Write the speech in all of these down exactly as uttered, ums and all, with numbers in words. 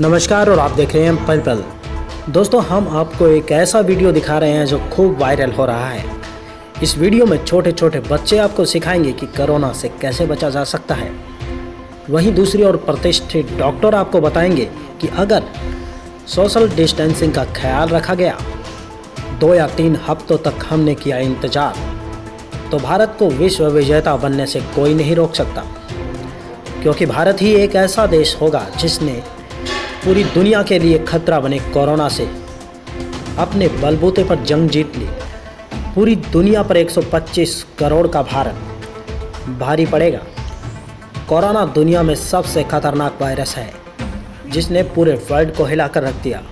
नमस्कार और आप देख रहे हैं पल पल। दोस्तों, हम आपको एक ऐसा वीडियो दिखा रहे हैं जो खूब वायरल हो रहा है। इस वीडियो में छोटे छोटे बच्चे आपको सिखाएंगे कि कोरोना से कैसे बचा जा सकता है। वहीं दूसरी ओर प्रतिष्ठित डॉक्टर आपको बताएंगे कि अगर सोशल डिस्टेंसिंग का ख्याल रखा गया, दो या तीन हफ्तों तक हमने किया इंतजार, तो भारत को विश्व विजेता बनने से कोई नहीं रोक सकता, क्योंकि भारत ही एक ऐसा देश होगा जिसने पूरी दुनिया के लिए खतरा बने कोरोना से अपने बलबूते पर जंग जीत ली। पूरी दुनिया पर एक सौ पच्चीस करोड़ का भारत भारी पड़ेगा। कोरोना दुनिया में सबसे खतरनाक वायरस है जिसने पूरे वर्ल्ड को हिलाकर रख दिया।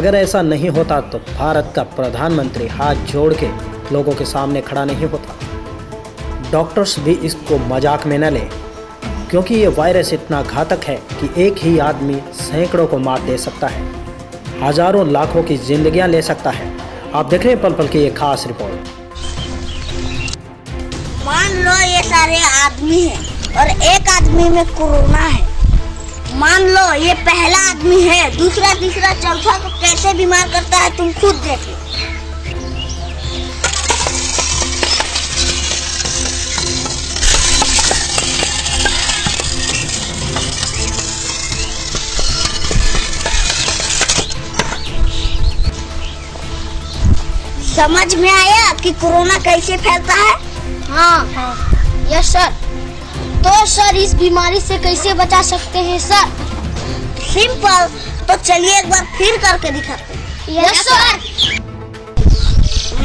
अगर ऐसा नहीं होता तो भारत का प्रधानमंत्री हाथ जोड़ के लोगों के सामने खड़ा नहीं होता। डॉक्टर्स भी इसको मजाक में न लें, क्योंकि ये वायरस इतना घातक है कि एक ही आदमी सैकड़ों को मार दे सकता है, हजारों लाखों की जिंदगियां ले सकता है। आप देख रहे हैं पल पल की ये खास रिपोर्ट। मान लो ये सारे आदमी हैं और एक आदमी में कोरोना है। मान लो ये पहला आदमी है, दूसरा तीसरा चौथा को कैसे बीमार करता है तुम खुद देखो। समझ में आया कि कोरोना कैसे फैलता है? हाँ, हाँ। Yes sir. तो सर, इस बीमारी से कैसे बचा सकते हैं सर? सिंपल। तो चलिए एक बार फिर करके दिखाते हैं। Yes sir.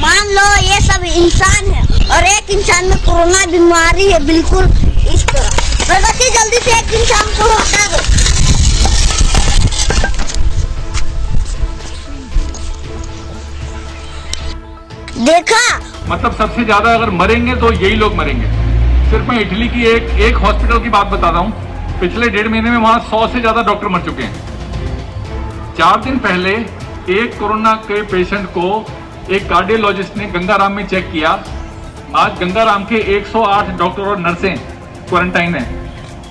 मान लो ये सब इंसान है और एक इंसान में कोरोना बीमारी है, बिल्कुल इस तरह। प्रगति, जल्दी से एक इंसान को हटा दो। देखा, मतलब सबसे ज्यादा अगर मरेंगे तो यही लोग मरेंगे। सिर्फ मैं इटली की एक एक हॉस्पिटल की बात बता रहा हूँ। पिछले डेढ़ महीने में वहाँ सौ से ज्यादा डॉक्टर मर चुके हैं। चार दिन पहले एक कोरोना के पेशेंट को एक कार्डियोलॉजिस्ट ने गंगाराम में चेक किया। आज गंगाराम के एक सौ आठ डॉक्टर और नर्सें क्वारंटाइन है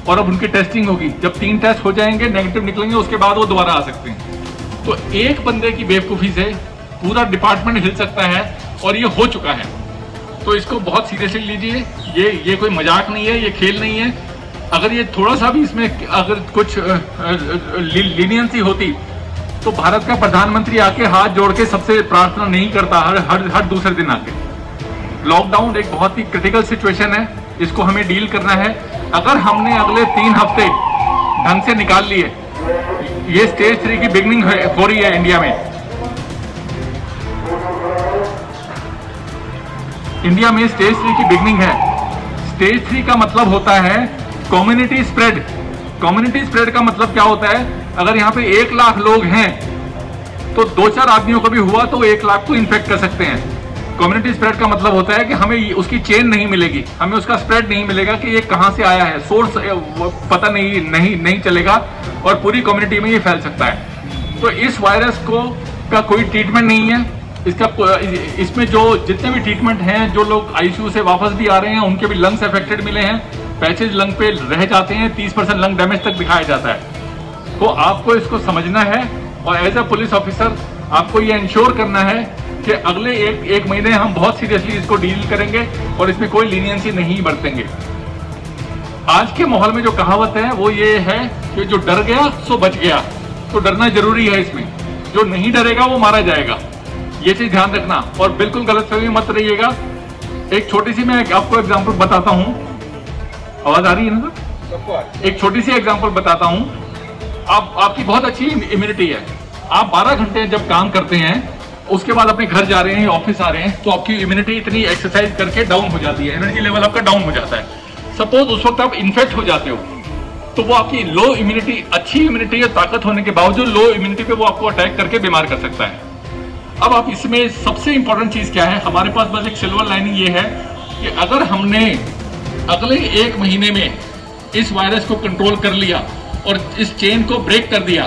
और अब उनकी टेस्टिंग होगी। जब तीन टेस्ट हो जाएंगे, नेगेटिव निकलेंगे, उसके बाद वो दोबारा आ सकते हैं। तो एक बंदे की बेवकूफ़ी से पूरा डिपार्टमेंट हिल सकता है और ये हो चुका है। तो इसको बहुत सीरियसली लीजिए। ये ये कोई मजाक नहीं है, ये खेल नहीं है। अगर ये थोड़ा सा भी इसमें अगर कुछ लीनियंसी होती तो भारत का प्रधानमंत्री आके हाथ जोड़ के सबसे प्रार्थना नहीं करता हर हर हर दूसरे दिन आके। लॉकडाउन एक बहुत ही क्रिटिकल सिचुएशन है, इसको हमें डील करना है। अगर हमने अगले तीन हफ्ते ढंग से निकाल लिए, ये स्टेज थ्री की बिगनिंग हो रही है इंडिया में। इंडिया में स्टेज थ्री की बिगनिंग है। स्टेज थ्री का मतलब होता है कम्युनिटी स्प्रेड। कम्युनिटी स्प्रेड का मतलब क्या होता है? अगर यहाँ पे एक लाख लोग हैं तो दो चार आदमियों को भी हुआ तो एक लाख को इन्फेक्ट कर सकते हैं। कम्युनिटी स्प्रेड का मतलब होता है कि हमें उसकी चेन नहीं मिलेगी, हमें उसका स्प्रेड नहीं मिलेगा कि ये कहाँ से आया है, सोर्स पता नहीं नहीं नहीं चलेगा और पूरी कम्युनिटी में ये फैल सकता है। तो इस वायरस को का कोई ट्रीटमेंट नहीं है। इसका इसमें जो जितने भी ट्रीटमेंट हैं, जो लोग आईसीयू से वापस भी आ रहे हैं उनके भी लंग्स अफेक्टेड मिले हैं, पैचेज लंग पे रह जाते हैं, तीस परसेंट लंग डैमेज तक दिखाया जाता है। तो आपको इसको समझना है और एज अ पुलिस ऑफिसर आपको ये इंश्योर करना है कि अगले एक एक महीने हम बहुत सीरियसली इसको डील करेंगे और इसमें कोई लीनियंसी नहीं बरतेंगे। आज के माहौल में जो कहावत है वो ये है कि जो डर गया सो बच गया। तो डरना जरूरी है इसमें। जो नहीं डरेगा वो मारा जाएगा, ये चीज ध्यान रखना। और बिल्कुल गलतफहमी मत रहिएगा। एक छोटी सी मैं आपको एग्जांपल बताता हूँ। आवाज आ रही है ना? एक छोटी सी एग्जांपल बताता हूँ। आप आपकी बहुत अच्छी इम्यूनिटी है। आप बारह घंटे जब काम करते हैं, उसके बाद अपने घर जा रहे हैं, ऑफिस आ रहे हैं, तो आपकी इम्यूनिटी इतनी एक्सरसाइज करके डाउन हो जाती है, एनर्जी लेवल आपका डाउन हो जाता है। सपोज उस वक्त आप इन्फेक्ट हो जाते हो तो वो आपकी लो इम्यूनिटी, अच्छी इम्यूनिटी और ताकत होने के बावजूद लो इम्यूनिटी पे वो आपको अटैक करके बीमार कर सकता है। अब आप इसमें सबसे इंपॉर्टेंट चीज़ क्या है? हमारे पास बस एक सिल्वर लाइनिंग ये है कि अगर हमने अगले एक महीने में इस वायरस को कंट्रोल कर लिया और इस चेन को ब्रेक कर दिया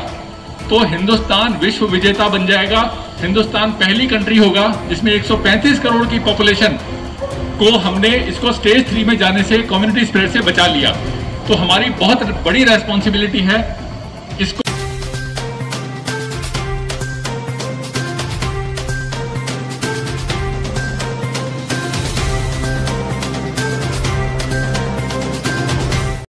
तो हिंदुस्तान विश्व विजेता बन जाएगा। हिंदुस्तान पहली कंट्री होगा जिसमें एक सौ पैंतीस करोड़ की पॉपुलेशन को हमने इसको स्टेज थ्री में जाने से, कम्युनिटी स्प्रेड से बचा लिया। तो हमारी बहुत बड़ी रेस्पॉन्सिबिलिटी है इसको